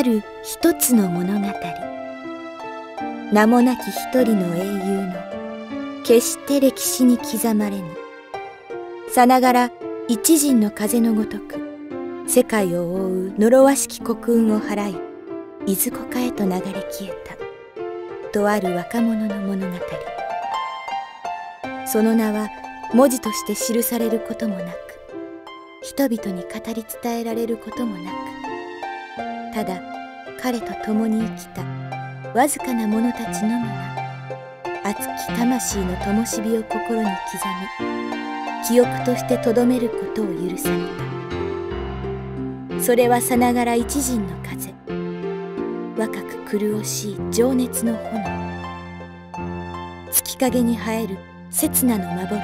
ある一つの物語。名もなき一人の英雄の決して歴史に刻まれぬ、さながら一陣の風のごとく世界を覆う呪わしき国運を払いいずこかへと流れ消えたとある若者の物語。その名は文字として記されることもなく、人々に語り伝えられることもなく、ただ彼と共に生きたわずかな者たちのみが熱き魂の灯火を心に刻み、記憶としてとどめることを許された。それはさながら一陣の風、若く狂しい情熱の炎、月影に映える刹那の幻。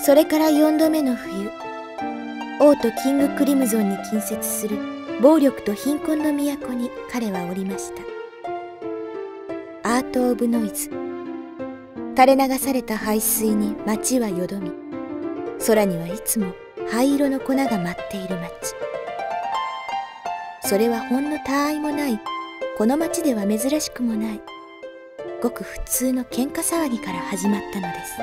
それから4度目の冬、王とキングクリムゾンに近接する暴力と貧困の都に彼はおりました。アート・オブ・ノイズ。垂れ流された排水に街はよどみ、空にはいつも灰色の粉が舞っている街。それはほんのたあいもない、この街では珍しくもない、ごく普通の喧嘩騒ぎから始まったのです。